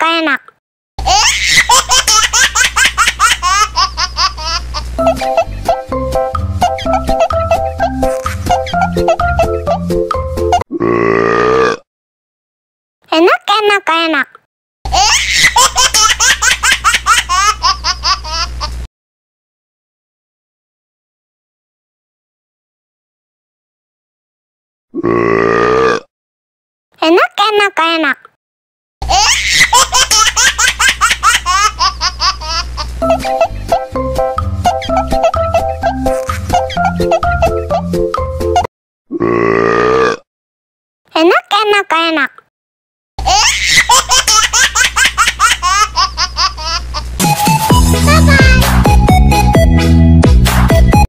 enak. Enak. Enak.